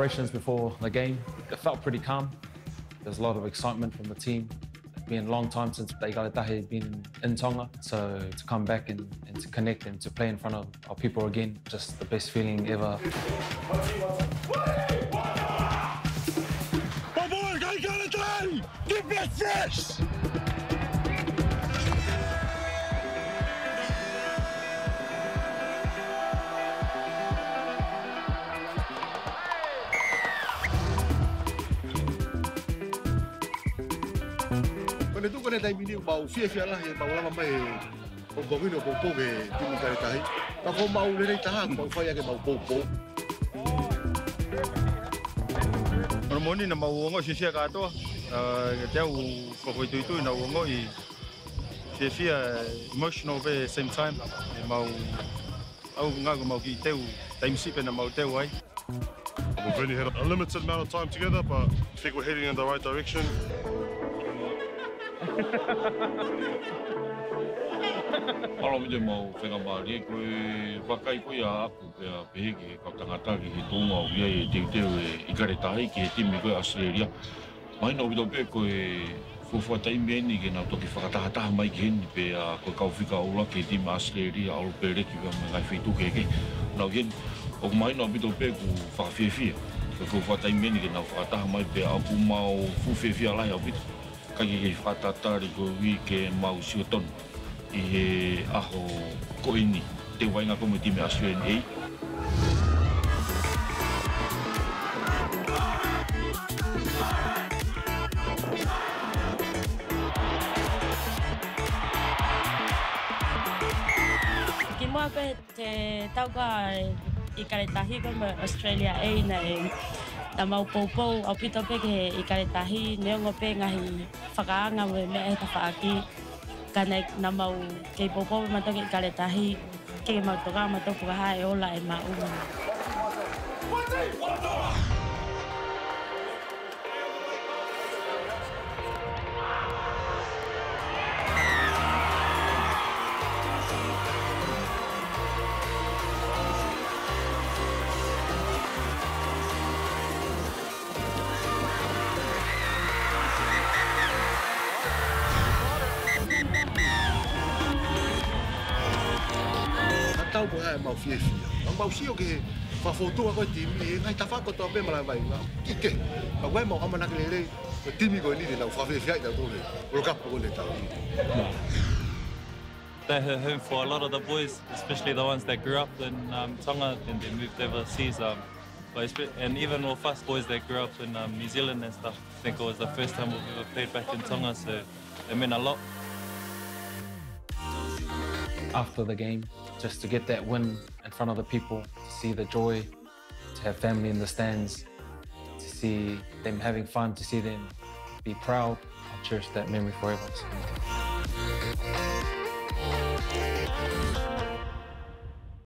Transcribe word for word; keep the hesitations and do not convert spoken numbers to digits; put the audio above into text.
preparations before the game, it felt pretty calm. There's a lot of excitement from the team. It's been a long time since the Ikale Tahi had been in Tonga, so to come back and, and to connect and to play in front of our people again, just the best feeling ever. My boy, Ikale Tahi, the best fish! When you have emotional at the same time, we've only had a limited amount of time together, but I think we're heading in the right direction. Australia Kaki fatata rigo wike mau siuton I aho ko ini te wainga ko miti me Australia A. Kimo ako te tauga Ikale Tahi ko me Australia A na Tamau popo apito peke Ikale Tahi neongo pe ngahi fakanga we me tafaki kana namau ke popo mato ke Ikale Tahi ke mato ga mato fuha e ola e mau. Tau ko ha mau fie fie. Ang mau sio ke fa foto ko tim ni ngai ta fa ko to be mala vai. Kike. Ba wai mau amana ke le le timi ko ni de la fa fie fie ta to le. Lo kap ko le ta. They're home for a lot of the boys, especially the ones that grew up in um, Tonga and they moved overseas. Um, but and even all fast boys that grew up in um, New Zealand and stuff. I think it was the first time we've ever played back in Tonga, so it meant a lot. After the game, just to get that win in front of the people, to see the joy, to have family in the stands, to see them having fun, to see them be proud, I'll cherish that memory forever.